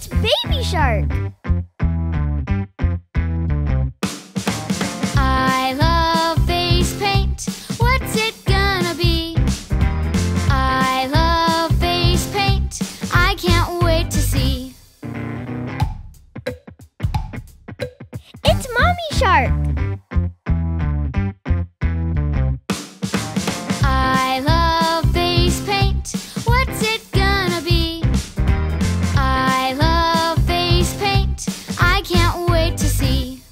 It's Baby Shark! I love face paint. What's it gonna be? I love face paint. I can't wait to see. It's Mommy Shark! I love face paint. What's it gonna be? I love face paint. I can't wait to see.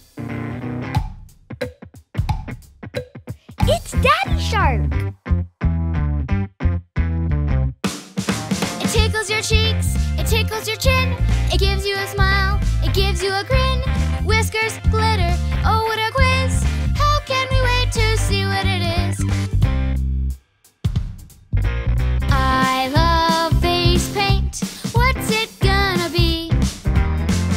It's Daddy Shark! It tickles your cheeks. It tickles your chin. It gives you a smile. It gives you a grin. Whiskers, glitter, oh what a quiz! How can we wait to see what it is? I love face paint. What's it gonna be?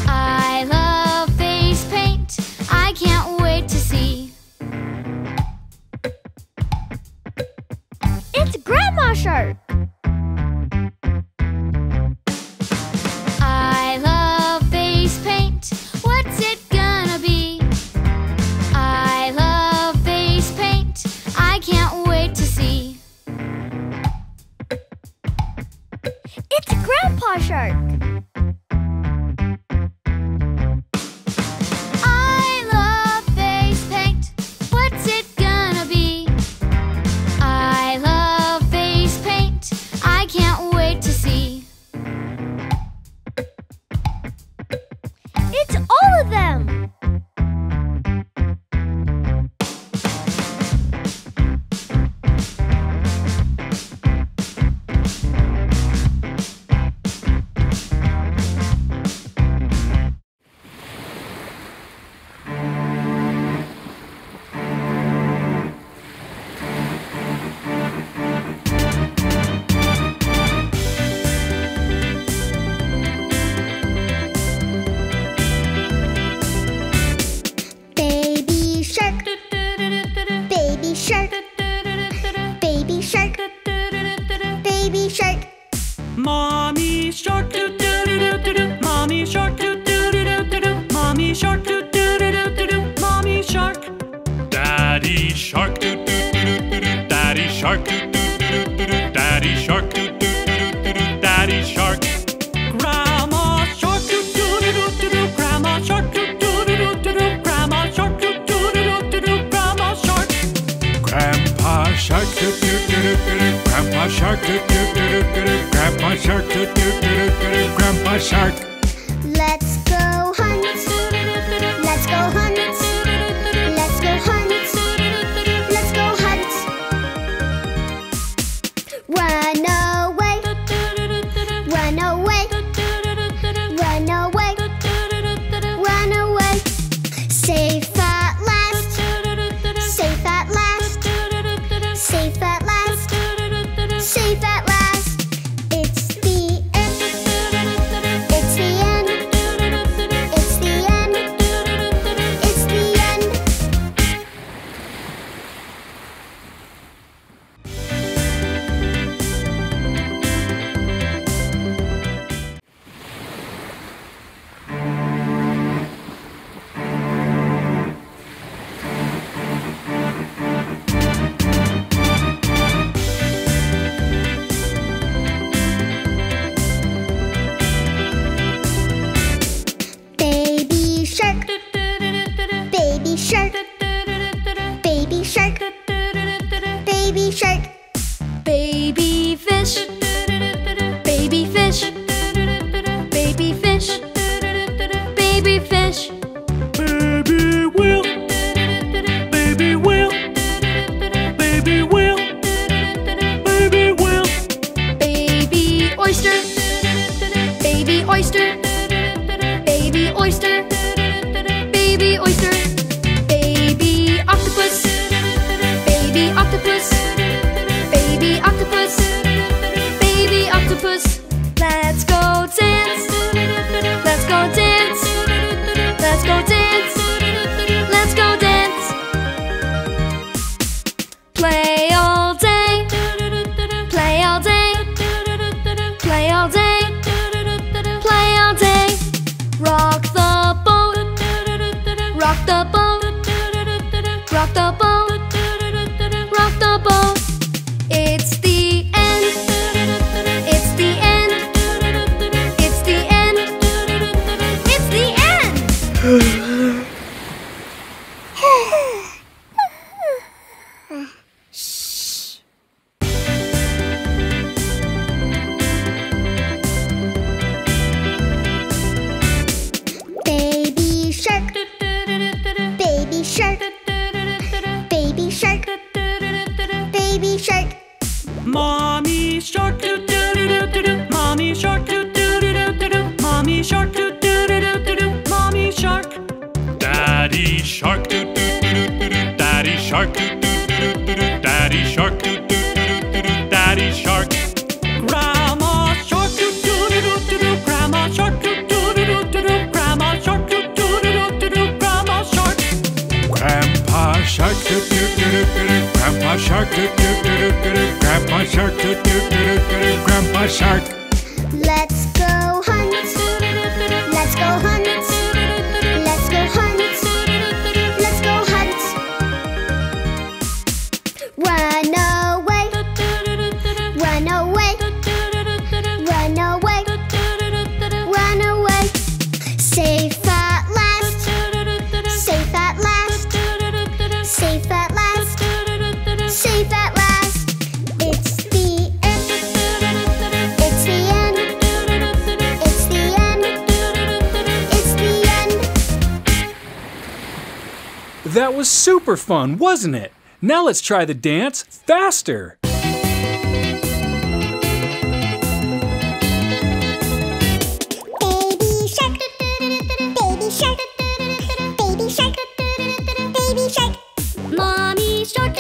I love face paint. I can't wait to see. It's Grandma Shark! It's Grandpa Shark! I love face paint. What's it gonna be? I love face paint. I can't wait to see. It's all of them! Play all day. shark, do do do do do do. Grandpa shark, do do do do do do. Grandpa shark. Let's go hunt. Let's go hunt. Let's go hunt. Let's go hunt. Run away. Run away. Run away. Run away. Safe at last. Safe at last. Safe at last. Safe at last. It's the end, it's the end, it's the end. That was super fun, wasn't it? Now let's try the dance faster. Baby shark, baby shark, baby shark, baby shark. Mommy shark,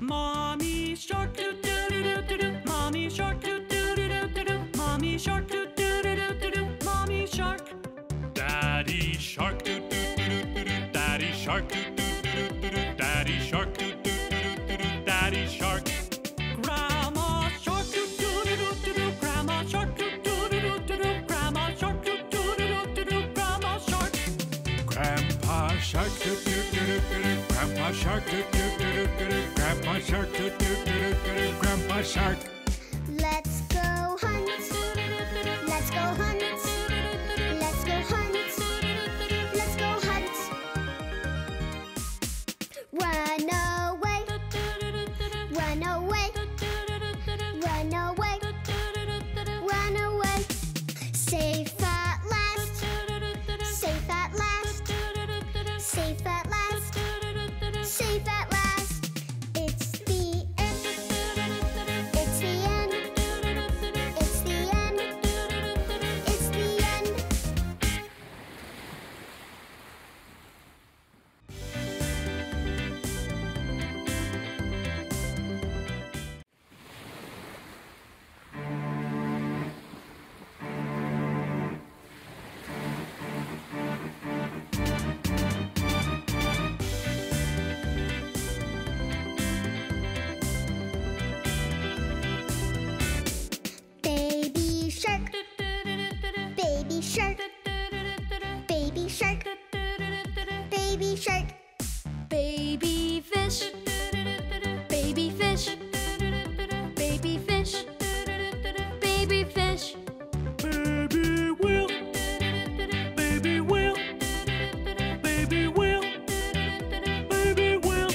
Mommy shark, doo doo doo doo doo. Mommy shark, doo doo doo doo doo. Mommy shark. Daddy shark, doo doo doo doo doo. Daddy shark, doo doo doo doo doo. Daddy shark, doo doo doo doo doo. Daddy shark. Grandma shark, doo doo doo doo doo. Grandma shark, doo doo doo doo doo. Grandma shark, doo doo doo doo doo. Grandma shark. Grandpa shark, doo doo doo doo doo. Grandpa shark, doo doo doo doo doo. Grandpa shark, doo doo doo doo doo. Grandpa shark. Let's go hunt. Let's go hunt. Let's go hunt. Let's go hunt. Shark. Baby shark. Baby shark. Mommy shark. Mommy shark. Mommy shark. Mommy shark. Daddy shark. Daddy shark. Daddy shark. Daddy shark. Grandma shark. Grandma shark. Grandma shark. Grandma shark. Grandpa shark, doo doo doo doo. Grandpa shark, doo doo doo doo. Grandpa shark, doo doo doo doo. Grandpa shark. Let's go hunt. Let's go hunt. Let's go hunt. Let's go hunt. Run away. Run away. Run away. Run away. Safe at last. Safe at last. Safe at last, safe at last. It's the end, it's the end, it's the end, it's the end. Baby shark, baby shark, baby shark. Baby fish, baby fish, baby fish, baby fish. Baby whale, baby whale, baby whale, baby whale.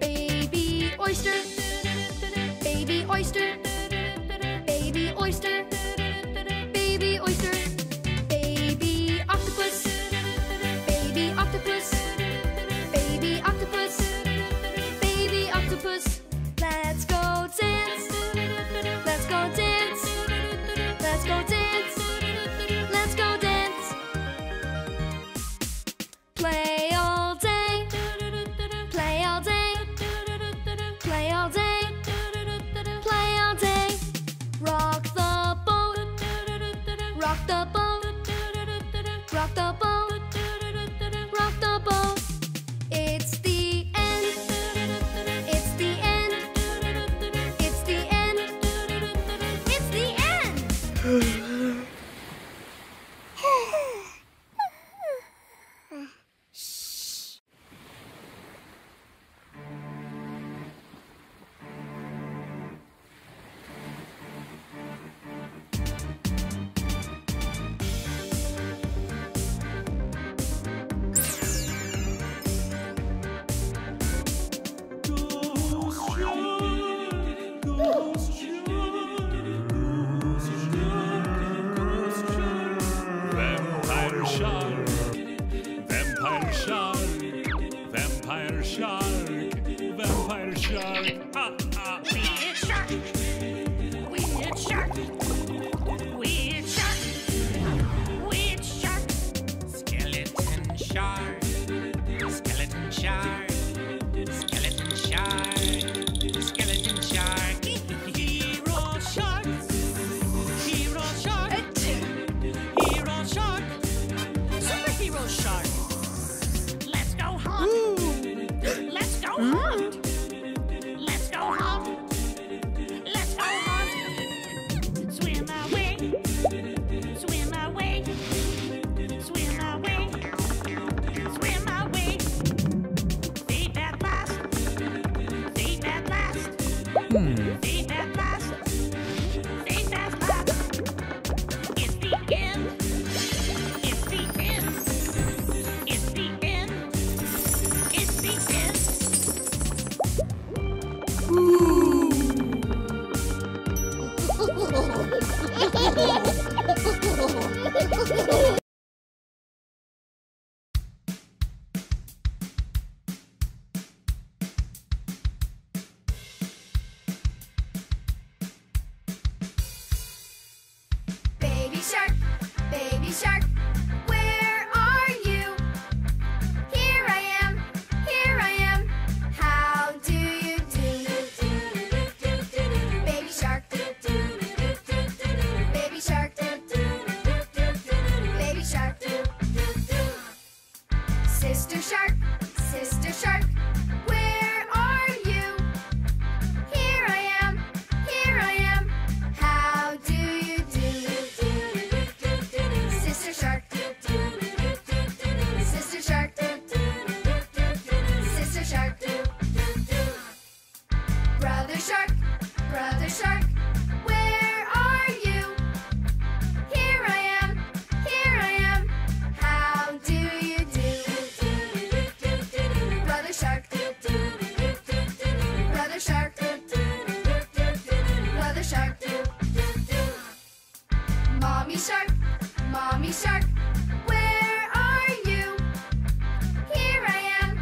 Baby oyster, baby oyster, baby oyster, baby oyster. Play all day. vampire shark, ha ha. We eat shark, we eat shark, we eat shark, we eat shark. Skeleton shark, skeleton shark, skeleton shark, skeleton shark. Hero shark, hero shark, hero shark, superhero shark. Let's go home. Let's go home. Swim away. Swim away. Swim away. Swim away. Deep at last. Deep at last. Deep at last. Deep at last. It's the end. It's the end. It's the end. It's the end. Ooh. Baby Shark, Baby Shark, where are you? Here I am, how do you do? Baby Shark, Baby Shark, Baby Shark, Sister Shark, Sister Shark, where are you? Here I am, how do you do? Sister Shark, Sister Shark, Sister Shark, Brother Shark, Brother Shark, where are you? Here I am, how do you do? Brother Shark, Brother Shark, Brother Shark, Mommy Shark, Mommy Shark, where are you? Here I am,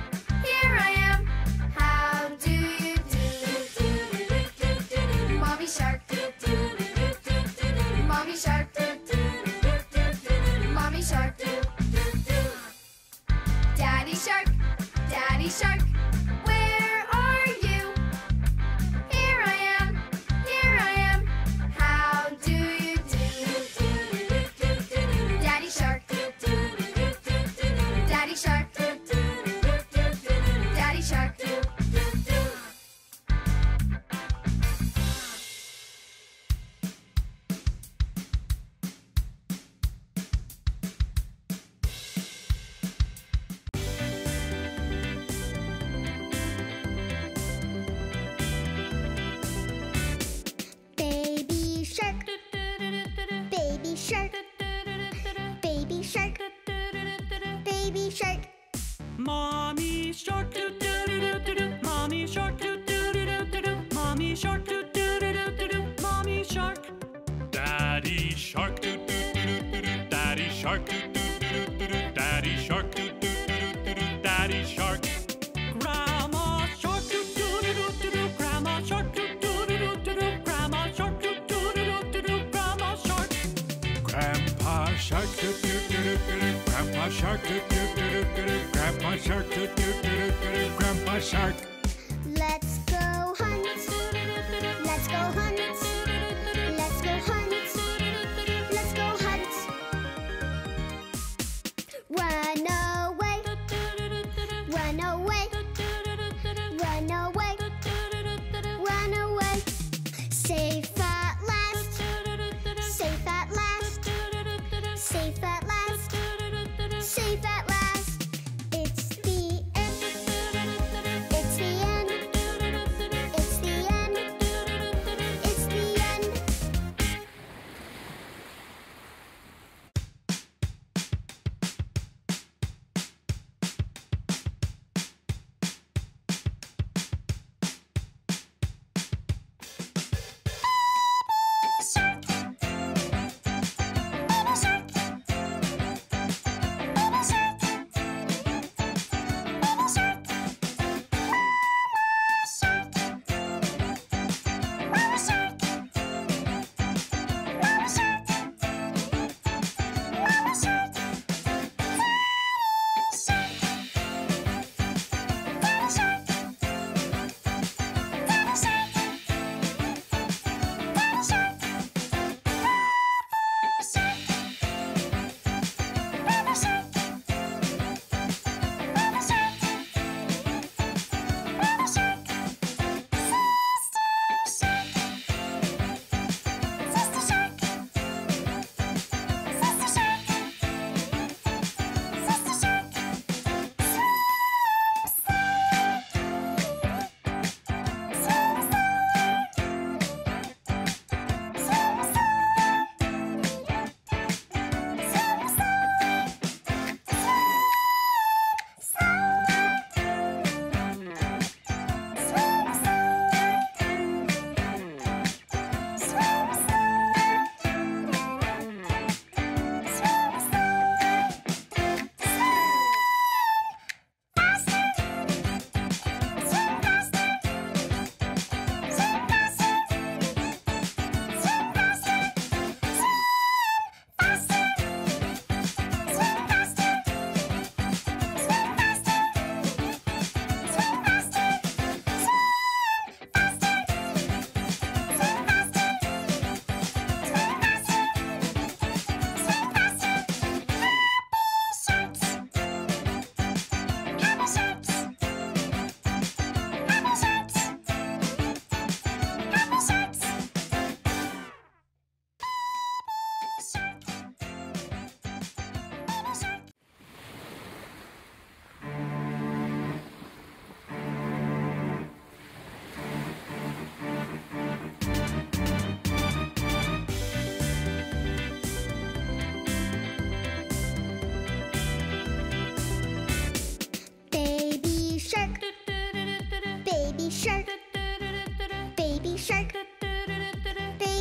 how do you do? Mommy Shark, Mommy Shark, Mommy Shark, Daddy Shark, Daddy Shark, where are you? Here I am, how do you do? Daddy Shark, Daddy Shark, Daddy Shark. Baby Shark, Baby Shark, Baby Shark, Baby Shark. Mommy Shark, Mommy Shark, Mommy Shark, Mommy Shark. Daddy Shark, Daddy Shark, Daddy Shark, Daddy Shark. Grandma Shark, Grandma Shark, Grandma Shark, Grandma Shark. Grandpa Shark, Grandpa Shark, Grandpa Shark, Grandpa Shark. Let's go hunt. Let's go hunt. Let's go hunt. Let's go hunt. Run away. Run away. Run away. Run away. Safe at last. Safe at last. Safe at last. Safe at last. It's the end. It's the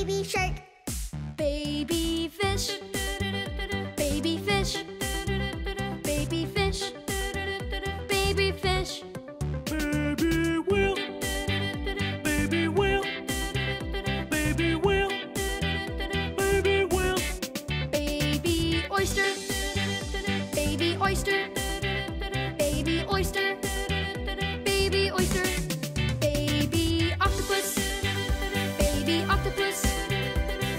Baby shark. Baby fish. Baby fish. Baby fish. Baby fish. Baby whale. Baby whale. Baby whale. Baby whale. Baby oyster. Baby oyster. Baby oyster. Baby oyster. Baby octopus.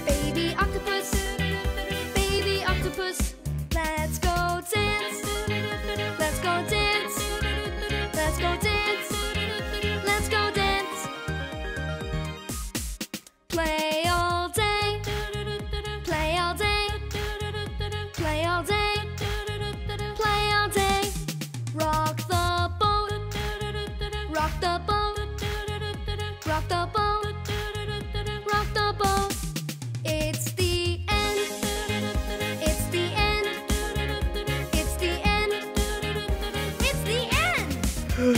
Baby octopus. Baby octopus. Baby octopus. Let's go dance. Let's go dance. Let's go dance. Let's go dance. Play all day. Play all day. Play all day. Play all day. Rock the boat. Rock the boat. Rock the boat. Rock the boat. It's the end. It's the end. It's the end. It's the end. Baby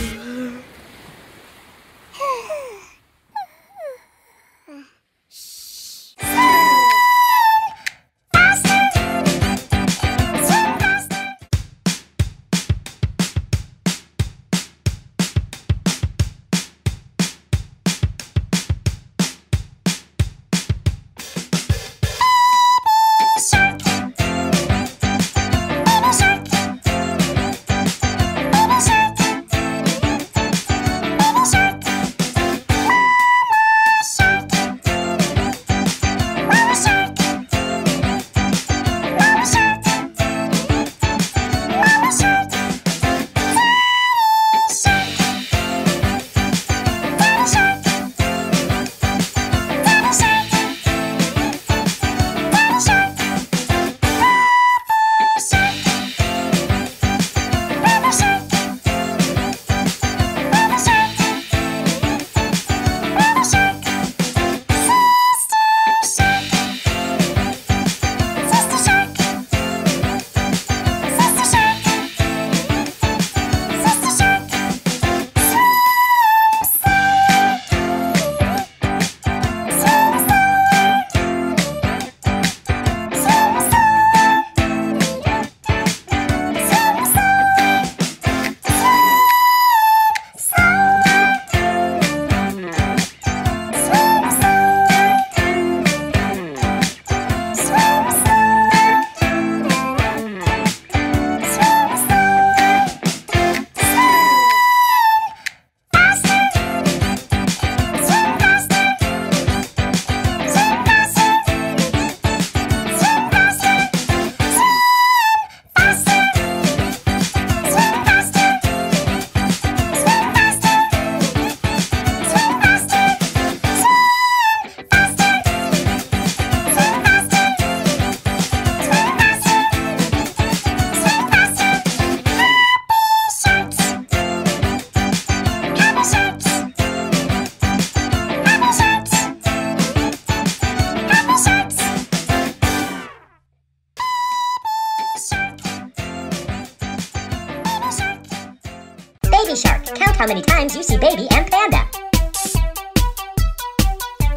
shark, count how many times you see baby and panda.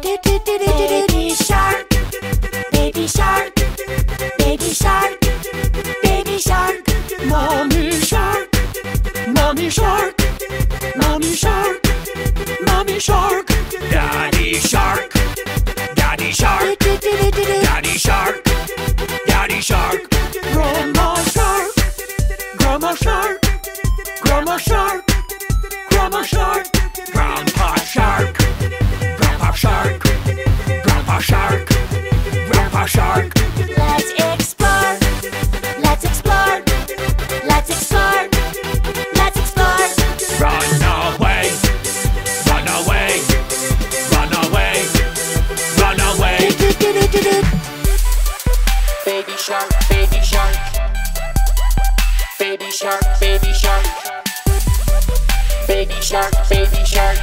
Baby shark, baby shark, baby shark, baby shark. Mommy shark, mommy shark, mommy shark, mommy shark. Daddy shark, daddy shark, daddy shark, daddy shark. Grandma shark, grandma shark, grandma shark. Grandma shark, grandpa shark, grandpa shark, grandpa shark, grandpa shark. Let's explore, let's explore, let's explore, let's explore. Run away, run away, run away, run away. Baby shark, baby shark, baby shark, baby shark. Baby shark, baby shark,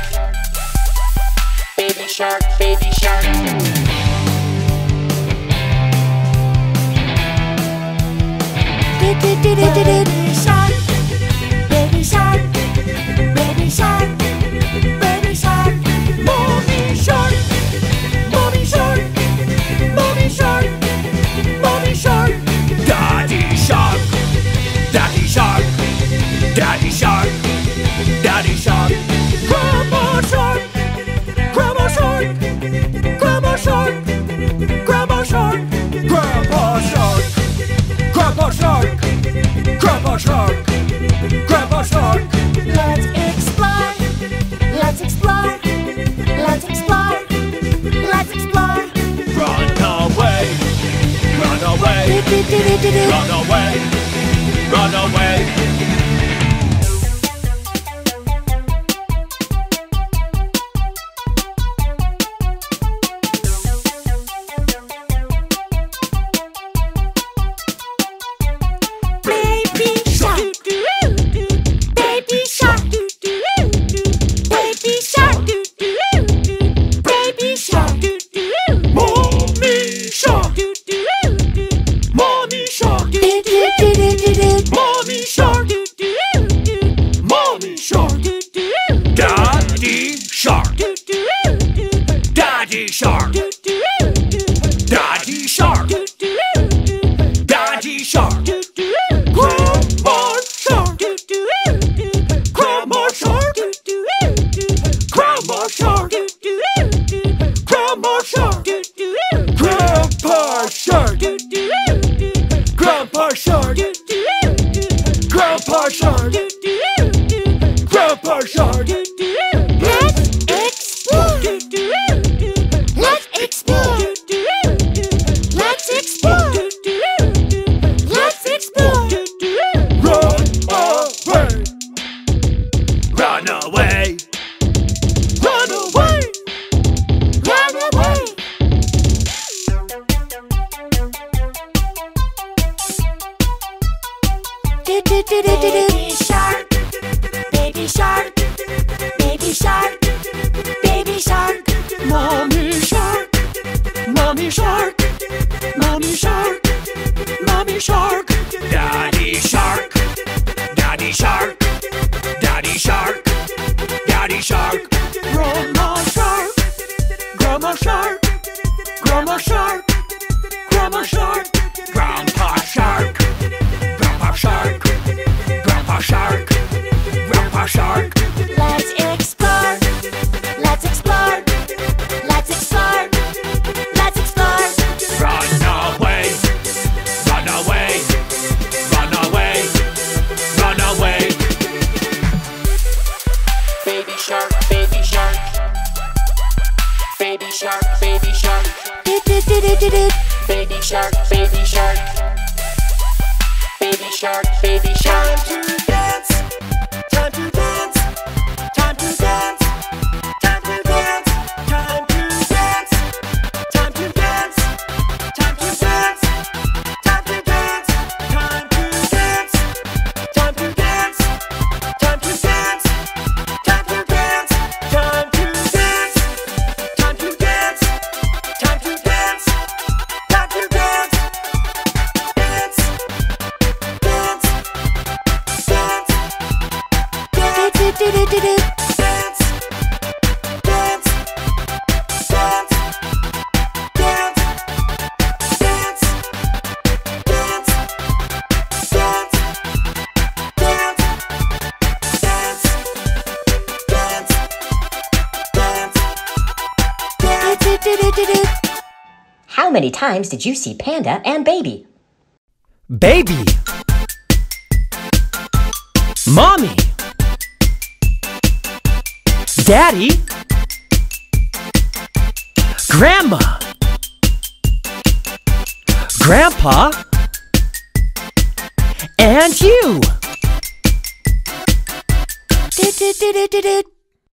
baby shark, baby shark. Baby shark, baby shark, baby shark, baby shark. Mommy shark, mommy shark. Shark, Daddy Shark, Daddy Shark, Daddy Shark, Grandma Shark, Grandma Shark, Grandma Shark, Grandma Shark, Grandpa Shark, Grandpa Shark, Grandpa Shark, Grandpa Shark. Baby shark, baby shark, baby shark, baby shark, mommy shark, mommy shark, mommy shark, mommy shark, daddy shark, daddy shark, daddy shark, daddy shark, grandma shark, grandma shark, grandma shark, grandma shark, grandpa shark, grandpa shark, Grandpa Shark, Grandpa Shark. Let's explore, let's explore, let's explore, let's explore. Run away, run away, run away, run away. Baby Shark, baby shark, baby shark, baby shark, baby shark, baby shark. Baby shark, baby shark. Time to dance, time to dance, time to dance, time to dance, time to dance, time to dance, time to dance, time to dance, time to dance, time to dance, time to dance, time to dance, time to dance, time to dance, time to dance, time to dance. How many times did you see Panda and Baby? Baby, Mommy, Daddy, Grandma, Grandpa, and you.